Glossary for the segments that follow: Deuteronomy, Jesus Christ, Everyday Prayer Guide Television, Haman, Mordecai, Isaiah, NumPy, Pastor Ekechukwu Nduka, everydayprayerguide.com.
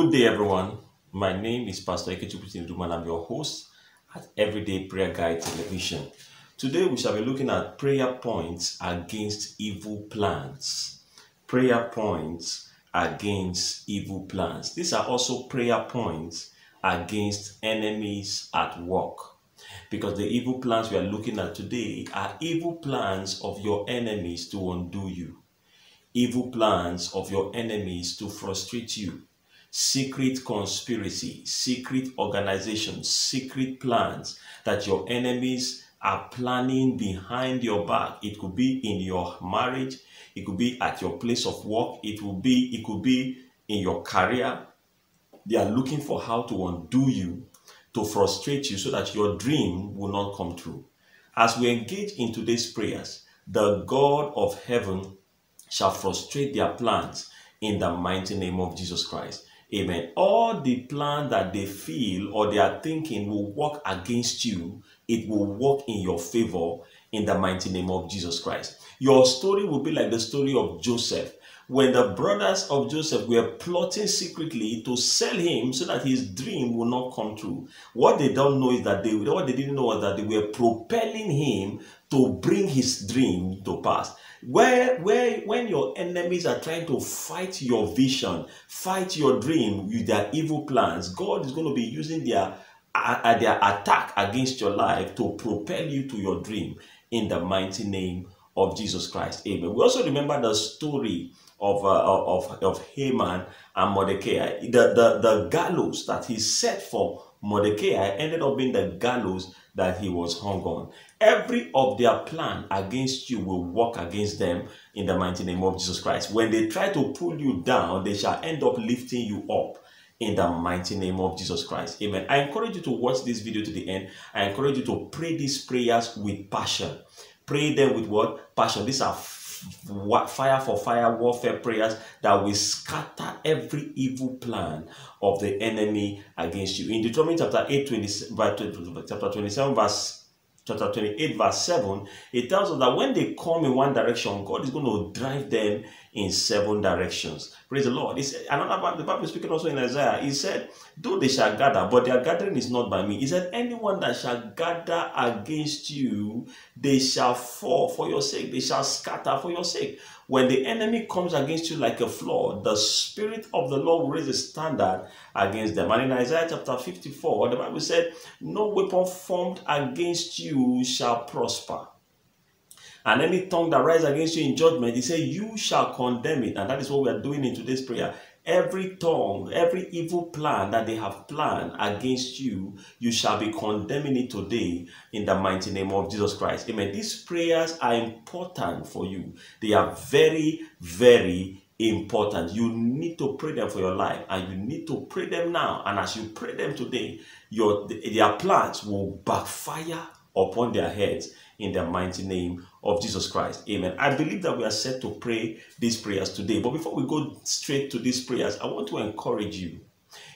Good day, everyone. My name is Pastor Ekechukwu Nduka, and I'm your host at Everyday Prayer Guide Television. Today we shall be looking at prayer points against evil plans. Prayer points against evil plans. These are also prayer points against enemies at work, because the evil plans we are looking at today are evil plans of your enemies to undo you, evil plans of your enemies to frustrate you, secret conspiracy, secret organizations, secret plans that your enemies are planning behind your back. It could be in your marriage, it could be at your place of work, it could be in your career. They are looking for how to undo you, to frustrate you, so that your dream will not come true. As we engage in today's prayers, the God of heaven shall frustrate their plans in the mighty name of Jesus Christ. Amen. All the plan that they feel or they are thinking will work against you, it will work in your favor in the mighty name of Jesus Christ. Your story will be like the story of Joseph. When the brothers of Joseph were plotting secretly to sell him so that his dream will not come true, what they didn't know was that they were propelling him to bring his dream to pass. When your enemies are trying to fight your vision, fight your dream with their evil plans, God is going to be using their attack against your life to propel you to your dream in the mighty name of Jesus Christ. Amen. We also remember the story of Haman and Mordecai. The gallows that he set for Mordecai ended up being the gallows that he was hung on. Every of their plan against you will work against them in the mighty name of Jesus Christ. When they try to pull you down, they shall end up lifting you up in the mighty name of Jesus Christ. Amen. I encourage you to watch this video to the end. I encourage you to pray these prayers with passion. Pray them with what? Passion. These are fire for fire warfare prayers that will scatter every evil plan of the enemy against you. In Deuteronomy chapter 28 verse 7, it tells us that when they come in one direction, God is going to drive them in 7 directions. Praise the Lord. It's another, the Bible is speaking also in Isaiah. He said, though they shall gather, but their gathering is not by me. He said, anyone that shall gather against you, they shall fall for your sake. They shall scatter for your sake. When the enemy comes against you like a flood, the Spirit of the Lord will raise a standard against them. And in Isaiah chapter 54, the Bible said, no weapon formed against you shall prosper. And any tongue that rises against you in judgment, he said, you shall condemn it. And that is what we are doing in today's prayer. Every tongue, every evil plan that they have planned against you, you shall be condemning it today in the mighty name of Jesus Christ. Amen. These prayers are important for you. They are very, very important. You need to pray them for your life, and you need to pray them now. And as you pray them today, their plans will backfire upon their heads in the mighty name of Jesus Christ. Amen. I believe that we are set to pray these prayers today. But before we go straight to these prayers, I want to encourage you.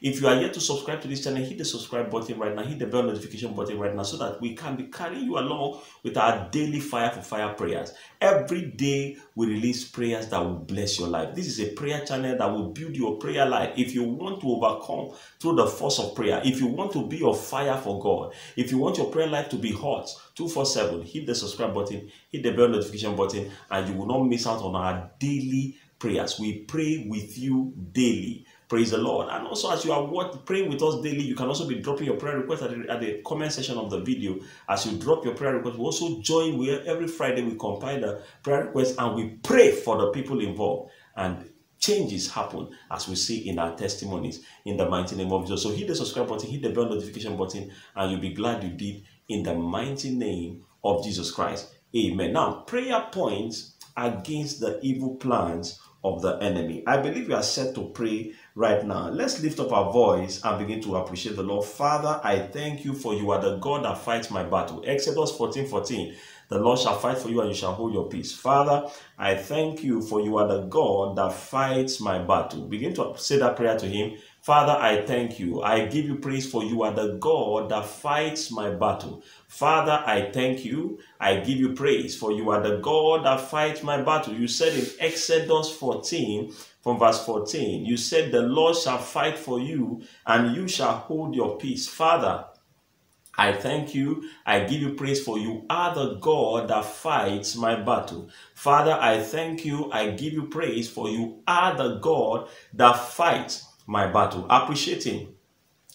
If you are yet to subscribe to this channel, hit the subscribe button right now. Hit the bell notification button right now, so that we can be carrying you along with our daily fire for fire prayers. Every day we release prayers that will bless your life. This is a prayer channel that will build your prayer life. If you want to overcome through the force of prayer, if you want to be on fire for God, if you want your prayer life to be hot 24/7, hit the subscribe button, hit the bell notification button, and you will not miss out on our daily prayers. We pray with you daily. Praise the Lord. And also, as you are praying with us daily, you can also be dropping your prayer request at the comment section of the video. As you drop your prayer request, we also join where every Friday we compile the prayer request and we pray for the people involved. And changes happen, as we see in our testimonies, in the mighty name of Jesus. So hit the subscribe button, hit the bell notification button, and you'll be glad you did in the mighty name of Jesus Christ. Amen. Now, prayer points against the evil plans of the enemy. I believe we are set to pray right now. Let's lift up our voice and begin to appreciate the Lord. Father, I thank you, for you are the God that fights my battle. Exodus 14:14. The Lord shall fight for you, and you shall hold your peace. Father, I thank you, for you are the God that fights my battle. Begin to say that prayer to him. Father, I thank you. I give you praise, for you are the God that fights my battle. Father, I thank you. I give you praise, for you are the God that fights my battle. You said in Exodus 14, from verse 14, you said, the Lord shall fight for you, and you shall hold your peace. Father, I thank you. I give you praise, for you are the God that fights my battle. Father, I thank you. I give you praise, for you are the God that fights my battle. Appreciate him.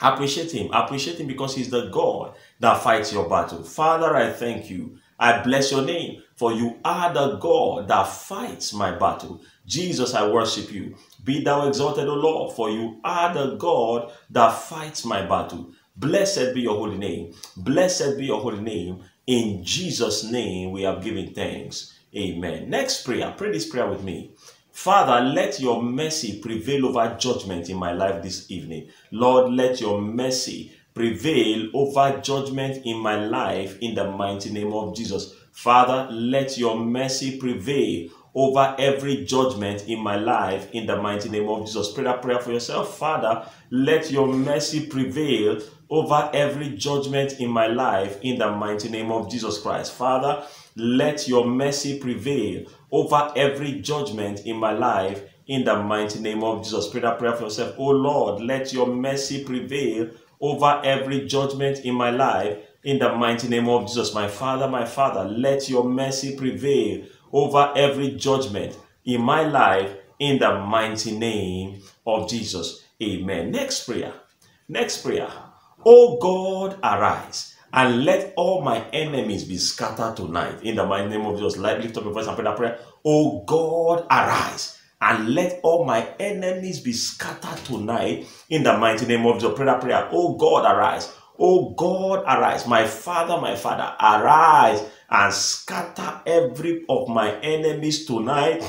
Appreciate him. Appreciate him, because he's the God that fights your battle. Father, I thank you. I bless your name, for you are the God that fights my battle. Jesus, I worship you. Be thou exalted, O Lord, for you are the God that fights my battle. Blessed be your holy name. Blessed be your holy name. In Jesus' name we have given thanks. Amen. Next prayer. Pray this prayer with me. Father, let your mercy prevail over judgment in my life this evening. Lord, let your mercy prevail over judgment in my life in the mighty name of Jesus. Father, let your mercy prevail over every judgment in my life in the mighty name of Jesus. Pray that prayer for yourself. Father, let your mercy prevail over every judgment in my life in the mighty name of Jesus Christ. Father, let your mercy prevail over every judgment in my life in the mighty name of Jesus. Pray that prayer for yourself. Oh Lord, let your mercy prevail over every judgment in my life in the mighty name of Jesus. My Father, let your mercy prevail over every judgment in my life in the mighty name of Jesus. Amen. Next prayer. Next prayer. O God, arise and let all my enemies be scattered tonight. In the mighty name of Jesus, lift up your voice and pray that prayer. O God, arise and let all my enemies be scattered tonight. In the mighty name of Jesus, pray that prayer. O God, arise. O God, arise. My Father, arise and scatter every of my enemies tonight.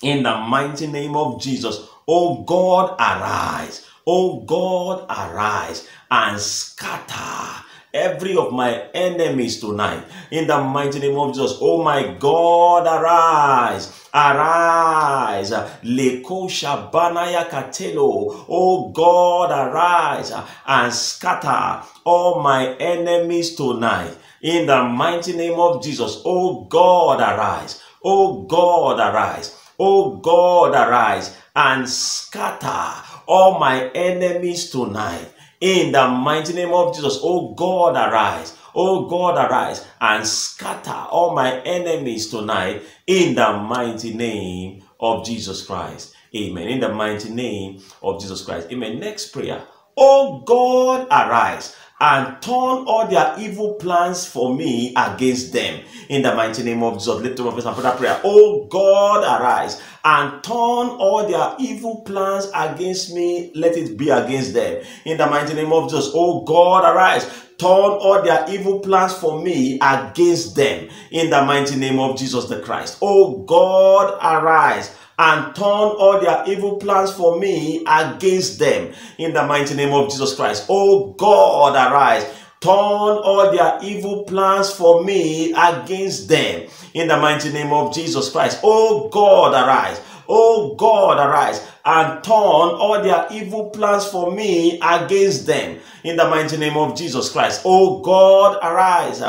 In the mighty name of Jesus, O God, arise. O God, arise and scatter every of my enemies tonight. In the mighty name of Jesus, oh my God, arise. Arise. Leko shabanaya katelo. Oh God, arise and scatter all my enemies tonight. In the mighty name of Jesus, oh God, arise. Oh God, arise. Oh God, arise and scatter all my enemies tonight. In the mighty name of Jesus, oh God, arise. Oh God, arise and scatter all my enemies tonight. In the mighty name of Jesus Christ. Amen. In the mighty name of Jesus Christ. Amen. Next prayer. Oh God, arise and turn all their evil plans for me against them. In the mighty name of Jesus, lift up your voice and pray that prayer. Oh God, arise and turn all their evil plans against me. Let it be against them. In the mighty name of Jesus, oh God, arise. Turn all their evil plans for me against them. In the mighty name of Jesus the Christ. Oh God, arise and turn all their evil plans for me against them. In the mighty name of Jesus Christ. Oh God, arise. Turn all their evil plans for me against them. In the mighty name of Jesus Christ. Oh God, arise. Oh God, arise and turn all their evil plans for me against them. In the mighty name of Jesus Christ. Oh God, arise.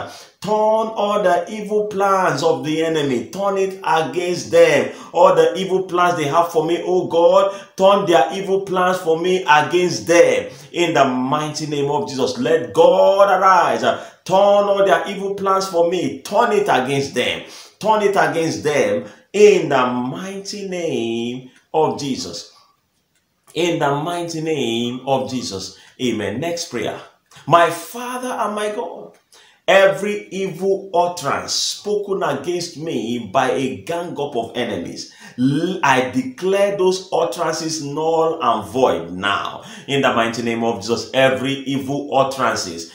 Turn all the evil plans of the enemy. Turn it against them. All the evil plans they have for me, oh God, turn their evil plans for me against them. In the mighty name of Jesus, let God arise. Turn all their evil plans for me. Turn it against them. Turn it against them. In the mighty name of Jesus. In the mighty name of Jesus. Amen. Next prayer. My Father and my God, every evil utterance spoken against me by a gang up of enemies, I declare those utterances null and void now. In the mighty name of Jesus, every evil utterances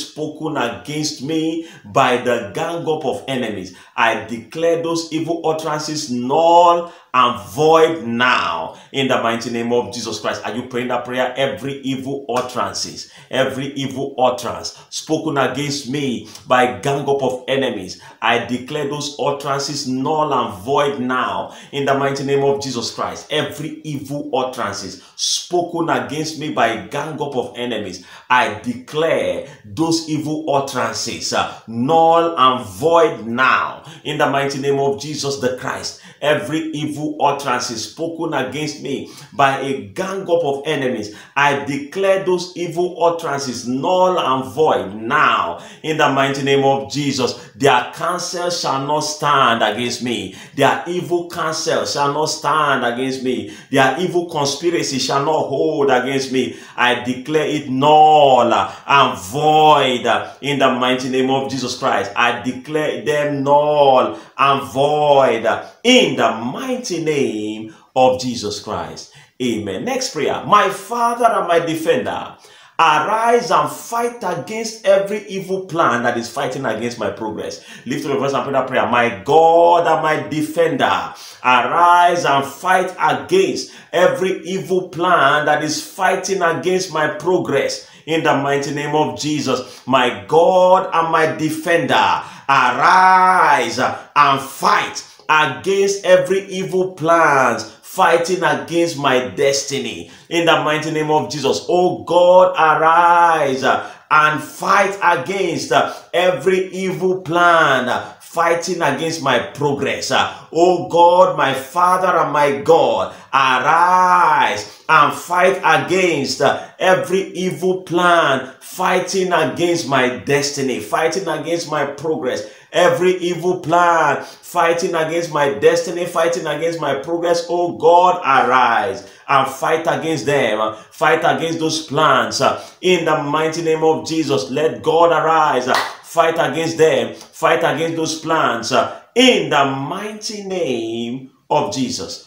spoken against me by the gang up of enemies, I declare those evil utterances null and void now in the mighty name of Jesus Christ. Are you praying that prayer? Every evil utterances, every evil utterance spoken against me by a gang up of enemies, I declare those utterances null and void now in the mighty name of Jesus Christ. Every evil utterances spoken against me by a gang up of enemies, I declare those evil utterances null and void now in the mighty name of Jesus the Christ. Every evil utterance is spoken against me by a gang up of enemies, I declare those evil utterances null and void now in the mighty name of Jesus. Their counsel shall not stand against me. Their evil counsel shall not stand against me. Their evil conspiracy shall not hold against me. I declare it null and void in the mighty name of Jesus Christ. I declare them null and void in the mighty name of Jesus Christ. Amen. Next prayer. My Father and my Defender, arise and fight against every evil plan that is fighting against my progress. Lift your voice and pray that prayer. My God and my Defender, arise and fight against every evil plan that is fighting against my progress. In the mighty name of Jesus, my God and my Defender, arise and fight against every evil plan fighting against my destiny. In the mighty name of Jesus, oh God, arise and fight against every evil plan fighting against my progress. Oh God, my Father and my God, arise and fight against every evil plan fighting against my destiny, fighting against my progress. Every evil plan fighting against my destiny, fighting against my progress. Oh God, arise and fight against them. Fight against those plans in the mighty name of Jesus. Let God arise. Fight against them. Fight against those plans in the mighty name of Jesus.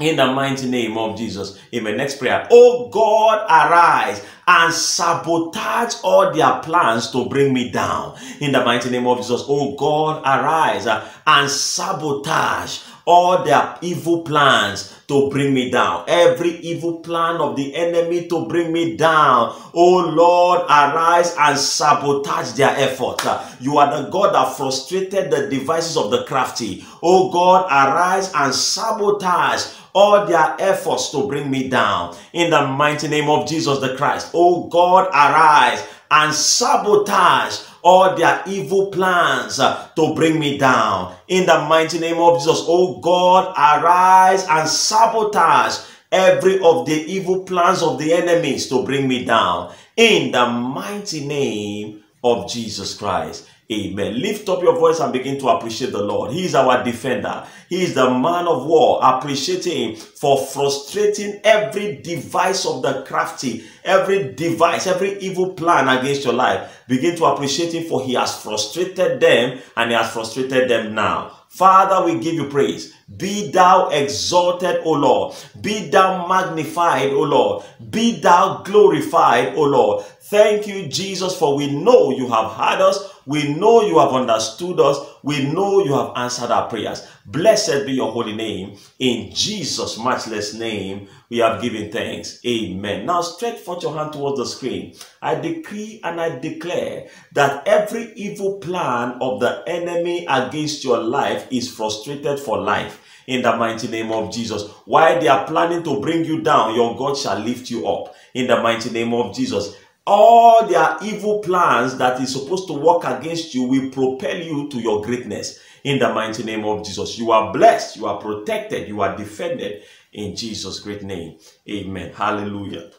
In the mighty name of Jesus. Amen. Next prayer. Oh God, arise and sabotage all their plans to bring me down. In the mighty name of Jesus. Oh God, arise and sabotage all their evil plans to bring me down. Every evil plan of the enemy to bring me down. Oh Lord, arise and sabotage their efforts. You are the God that frustrated the devices of the crafty. Oh God, arise and sabotage all their efforts to bring me down. In the mighty name of Jesus the Christ. Oh God, arise and sabotage all their evil plans to bring me down. In the mighty name of Jesus, oh God, arise and sabotage every of the evil plans of the enemies to bring me down. In the mighty name of Jesus Christ. Amen. Lift up your voice and begin to appreciate the Lord. He is our defender. He is the man of war. Appreciate him for frustrating every device of the crafty, every device, every evil plan against your life. Begin to appreciate him for he has frustrated them and he has frustrated them now. Father, we give you praise. Be thou exalted, O Lord. Be thou magnified, O Lord. Be thou glorified, O Lord. Thank you, Jesus, for we know you have heard us. We know you have understood us. We know you have answered our prayers. Blessed be your holy name. In Jesus' matchless name, we have given thanks. Amen. Now stretch forth your hand towards the screen. I decree and I declare that every evil plan of the enemy against your life is frustrated for life. In the mighty name of Jesus. While they are planning to bring you down, your God shall lift you up. In the mighty name of Jesus. All their evil plans that is supposed to work against you will propel you to your greatness. In the mighty name of Jesus. You are blessed. You are protected. You are defended. In Jesus' great name. Amen. Hallelujah.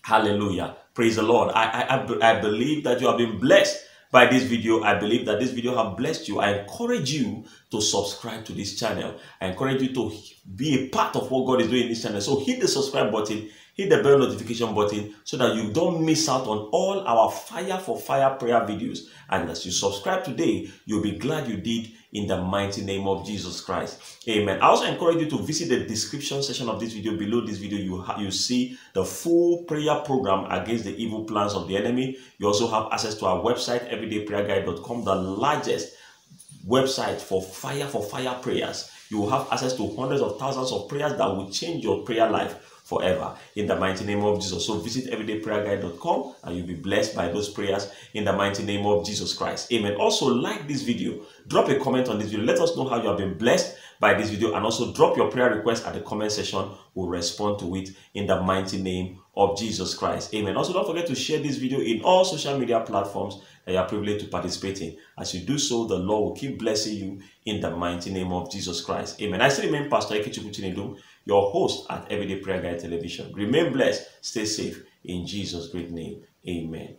Hallelujah. Praise the Lord. I believe that you have been blessed by this video. I believe that this video has blessed you. I encourage you to subscribe to this channel. I encourage you to be a part of what God is doing in this channel. So hit the subscribe button. Hit the bell notification button so that you don't miss out on all our Fire for Fire prayer videos. And as you subscribe today, you'll be glad you did in the mighty name of Jesus Christ. Amen. I also encourage you to visit the description section of this video. Below this video, you see the full prayer program against the evil plans of the enemy. You also have access to our website, everydayprayerguide.com, the largest website for Fire prayers you will have access to hundreds of thousands of prayers that will change your prayer life forever. In the mighty name of Jesus. So visit everydayprayerguide.com and you'll be blessed by those prayers in the mighty name of Jesus Christ. Amen. Also, like this video. Drop a comment on this video. Let us know how you have been blessed by this video, and also drop your prayer request at the comment section. We'll respond to it in the mighty name of Jesus Christ. Amen. Also, don't forget to share this video in all social media platforms that you are privileged to participate in. As you do so, the Lord will keep blessing you in the mighty name of Jesus Christ. Amen. I still remain Pastor Ekechukwu Nduka, your host at Everyday Prayer Guide Television. Remain blessed. Stay safe. In Jesus' great name. Amen.